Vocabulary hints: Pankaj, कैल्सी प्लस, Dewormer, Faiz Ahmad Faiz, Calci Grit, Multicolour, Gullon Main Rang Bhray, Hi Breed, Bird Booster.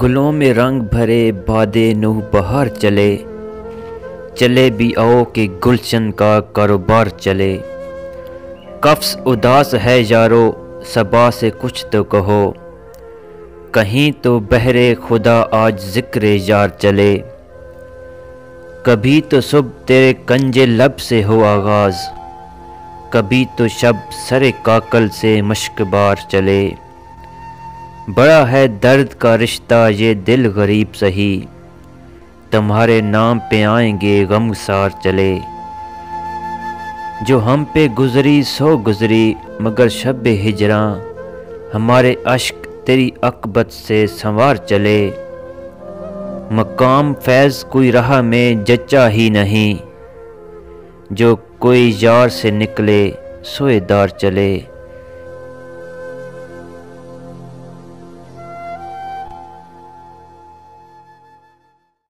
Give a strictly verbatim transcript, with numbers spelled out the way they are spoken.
गुलों में रंग भरे बादे नूह बहार चले, चले भी आओ के गुलशन का कारोबार चले। कफ्स उदास है यारो सबा से कुछ तो कहो, कहीं तो बहरे खुदा आज जिक्र यार चले। कभी तो सुबह तेरे कंजे लब से हो आगाज़, कभी तो शब सरे काकल से मश्कबार चले। बड़ा है दर्द का रिश्ता ये दिल गरीब सही, तुम्हारे नाम पे आएंगे गमसार चले। जो हम पे गुजरी सो गुजरी मगर शब हिजरा, हमारे अश्क तेरी अकबत से संवार चले। मकाम फैज़ कोई राह में जच्चा ही नहीं, जो कोई यार से निकले सोएदार चले।